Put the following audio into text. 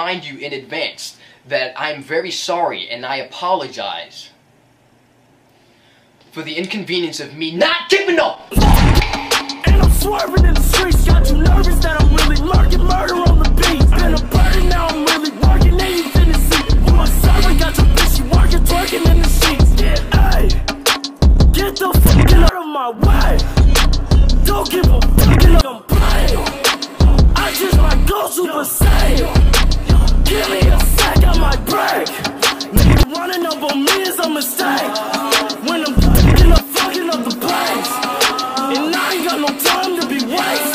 remind you in advance that I am very sorry and I apologize for the inconvenience of me not giving up. And I'm swerving in the streets, got you nervous that I'm really lurking, murder on the beat. Been a burden, now I'm really working, ain't in the seat. With my son, got your bitch, you working, twerking in the sheets. Yeah, ay, get the fuck out of my way. Don't give a fuck, I'm playing. I just might go super saiyan. Give me a sack, I might break. Nigga running up on me is a mistake. When I'm fucking up the place, and I ain't got no time to be wasting.